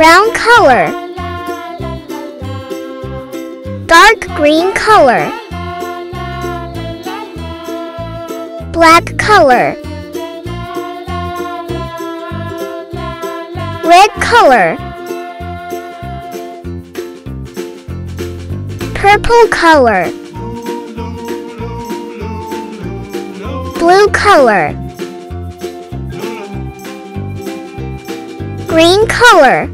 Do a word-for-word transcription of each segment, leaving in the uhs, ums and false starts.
brown color, dark green color, black color, red color, purple color, blue color, green color,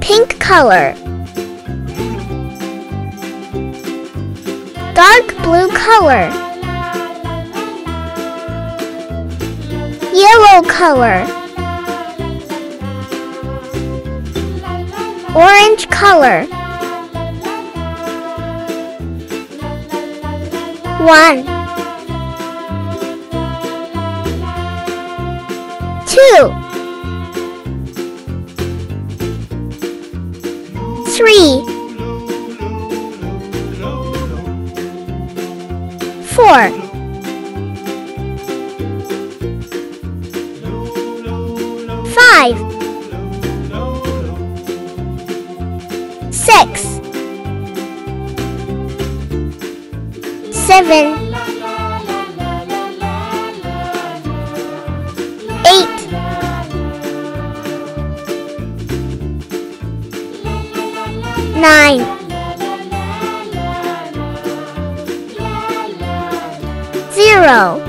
pink color, dark blue color, yellow color, orange color. One, two, three, four, five, six, seven, nine, zero,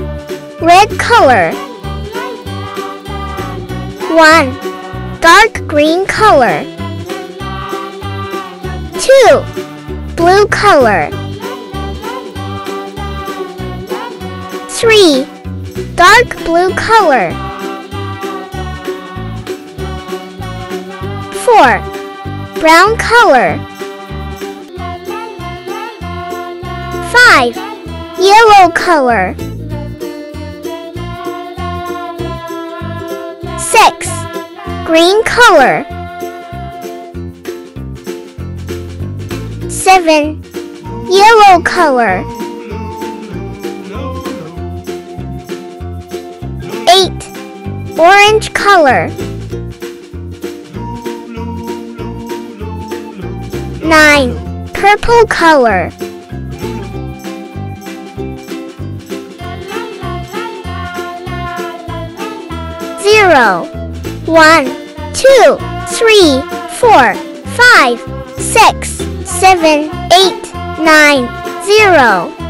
red color, one, dark green color, two, blue color, three, dark blue color, four, brown color, five, yellow color, six, green color, seven, yellow color, eight, orange color, nine, purple color. Zero, one, two, three, four, five, six, seven, eight, nine, zero.